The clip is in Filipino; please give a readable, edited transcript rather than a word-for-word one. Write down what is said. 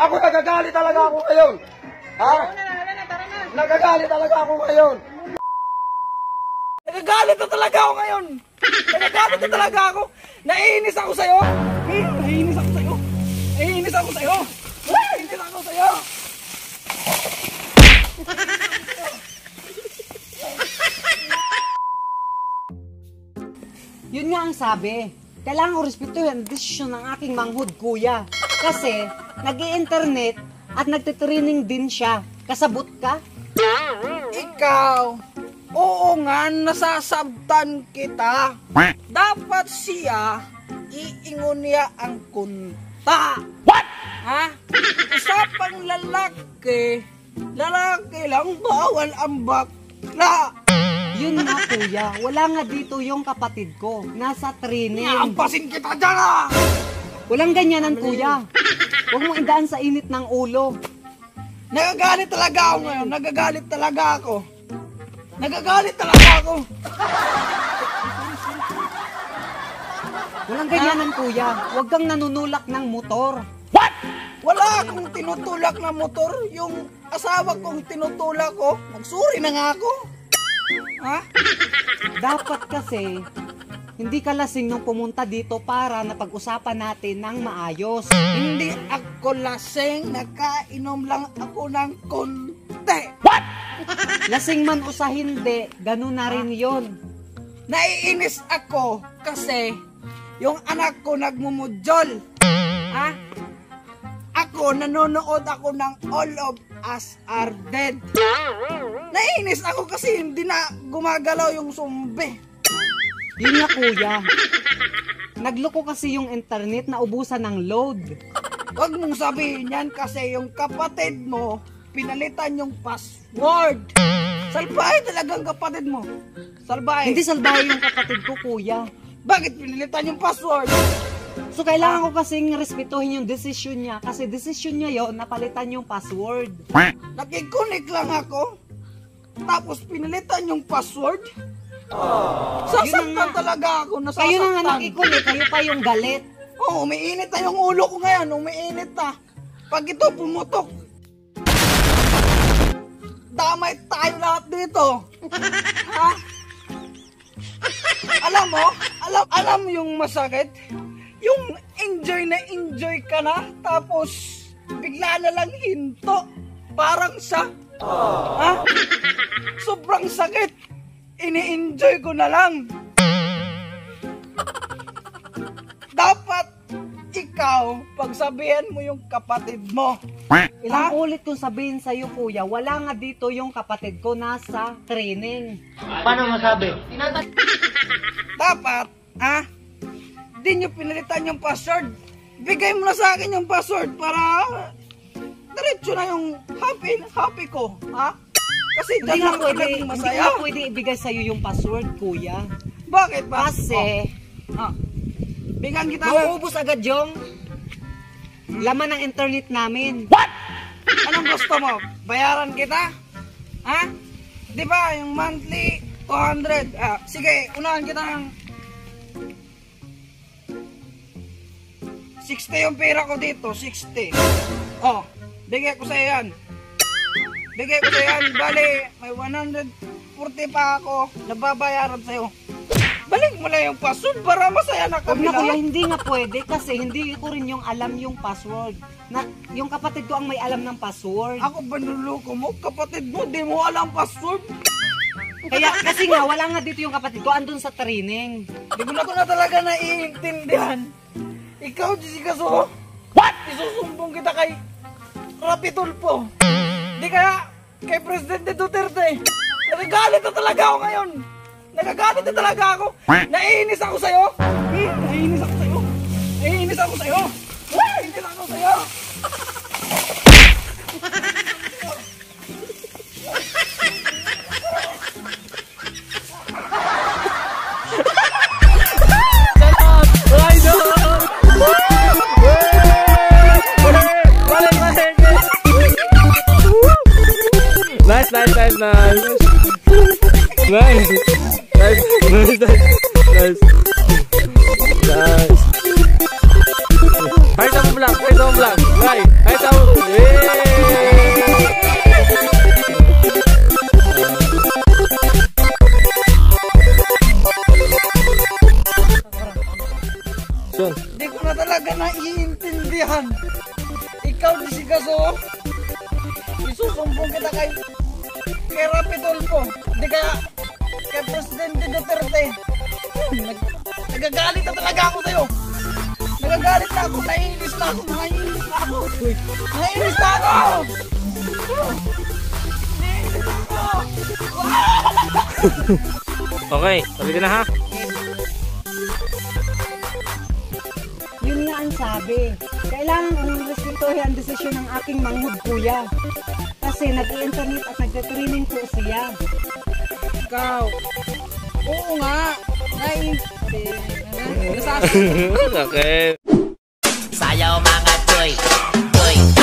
Ako nagagalit talaga ako ngayon. Ha? Nagagalit talaga ako ngayon. Nagagalit na talaga ako ngayon. Nagagalit na talaga ako. Naiinis ako sa'yo. Naiinis ako sa'yo. Naiinis ako sa'yo. Naiinis ako sa'yo. Yun nga ang sabi. Kailangan ko respetuhin ang desisyon ng aking manghud, kuya. Kasi, nag-i-internet at nagtitraining din siya. Kasabot ka? Ikaw, oo nga, nasasabtan kita. Dapat siya, iingon niya ang kunta. What? Ha? Usapang lalaki, lalaki lang bawal ang bakla. Yun na, kuya. Wala nga dito yung kapatid ko. Nasa training. Naampasin kita dyan, ah! Walang ganyanan, kuya. Huwag mong idaan sa init ng ulo. Nagagalit talaga ako ngayon. Nagagalit talaga ako. Nagagalit talaga ako. Walang ganyanan, kuya. Huwag kang nanunulak ng motor. What? Wala akong tinutulak na motor. Yung asawa kong tinutulak ko. Magsuri na nga ako. Ha? Dapat kasi, hindi ka lasing nung pumunta dito para napag-usapan natin ng maayos. Hindi ako lasing, nakainom lang ako ng konti. What? Lasing man o sa hindi, ganun na rin yun. Naiinis ako kasi yung anak ko nagmumudyol. Ha? Ako, nanonood ako ng All of Us Are Dead. Nainis ako kasi hindi na gumagalaw yung zombie. Yun nga, kuya. Nagloko kasi yung internet, naubusan ng load. Huwag mong sabihin yan kasi yung kapatid mo, pinalitan yung password. Salbahe talagang kapatid mo. Salbahe. Hindi salbahe yung kapatid ko, kuya. Bakit pinalitan yung password? So, kailangan ko kasing respetuhin yung desisyon niya kasi desisyon niya yon napalitan yung password. Nakikunik lang ako, tapos pinalitan yung password. Sasaktan talaga ako, nasasaktan. Kayo na nga nakikunik, kayo pa yung galit. Oo, umiinit na yung ulo ko ngayon, umiinit na. Pag ito pumutok, damay tayo lahat dito. Ha? Alam mo, alam yung masakit. Yung enjoy na enjoy ka na, tapos bigla na lang hinto. Parang sa, ha? Sobrang sakit. Ini-enjoy ko na lang. Dapat ikaw, pagsabihan mo yung kapatid mo. Ilang ulit kong sabihin sa'yo, kuya, wala nga dito yung kapatid ko, nasa training. Paano masabi? Dapat, ha? Di nyo pinalitan yung password. Bigay mo na sa akin yung password para diretso na yung happy ko, ha? Kasi hindi na pwede, masaya. Hindi na pwede ibigay sa'yo yung password, kuya. Bakit ba? Kasi, bigyan kita. Mauubos agad yung laman ng internet namin. What? Anong gusto mo? Bayaran kita? Ha? Di ba yung monthly 200? Sige, unahan kita ng 60 yung pera ko dito, 60. Oh, bigay ko sa'yo yan. Bigay ko sa'yo yan, bali, may 140 pa ako, nababayaran sa'yo. Balik mo na yung password para masaya na kami lang. Kuya, hindi nga pwede kasi hindi ko rin yung alam yung password. Na, yung kapatid ko ang may alam ng password. Ako ba niloko mo? Kapatid mo, di mo alam password. Kaya kasi nga, wala nga dito yung kapatid ko, andun sa training. Di ko na talaga naiintindihan. Ikaw, Jessica Soho, what? Isusumbong kita kay Pitulpo. Di kaya kay Presidente Duterte. Nagagalit na talaga ako ngayon. Nagagalit na talaga ako. Naiinis ako sa'yo. Naiinis ako sa'yo. Naiinis ako sa'yo. Naiinis ako sa'yo. Nice. Harus sama vlog. Ikaw, Jessica Soho, isusumbong kita kay Pitulpo, di kay Presidente Duterte. Nagagalit na talaga ako sa'yo. Nagagalit na ako, naiinis na ako. Okay, sabitin na ha. Yun nga ang sabi. Kailangan unang respetuhin ang desisyon ng aking manghudkuya. Kasi nag-i-internet at nagka-training po siya. Ikaw. Oo nga. Sayaw mga choy.